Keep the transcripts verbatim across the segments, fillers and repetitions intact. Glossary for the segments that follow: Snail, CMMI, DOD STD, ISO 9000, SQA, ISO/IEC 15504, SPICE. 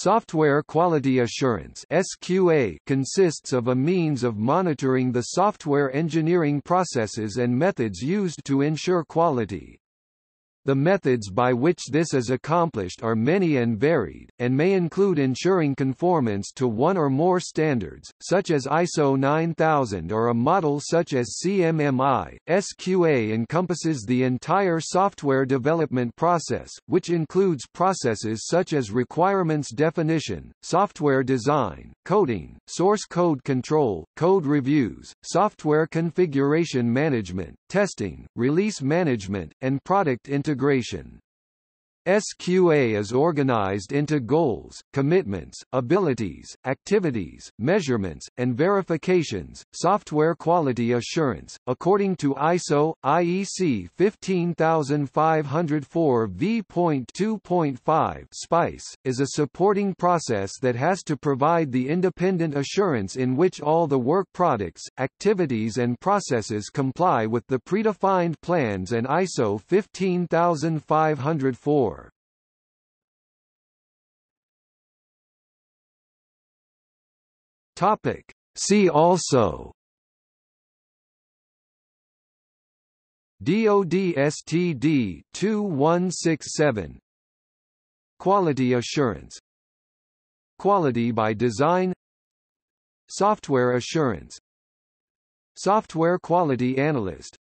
Software quality assurance (S Q A) consists of a means of monitoring the software engineering processes and methods used to ensure quality. The methods by which this is accomplished are many and varied, and may include ensuring conformance to one or more standards, such as I S O nine thousand or a model such as C M M I. S Q A encompasses the entire software development process, which includes processes such as requirements definition, software design, coding, source code control, code reviews, software configuration management, testing, release management, and product integration. Integration. S Q A is organized into goals, commitments, abilities, activities, measurements, and verifications. Software quality assurance, according to I S O I E C fifteen thousand five hundred four v two point five SPICE, is a supporting process that has to provide the independent assurance in which all the work products, activities, and processes comply with the predefined plans and I S O fifteen thousand five hundred four. Topic. See also: D O D S T D twenty-one sixty-seven, Quality assurance, Quality by design, Software assurance, Software quality analyst,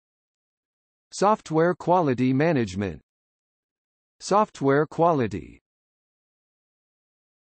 Software quality management, Software quality.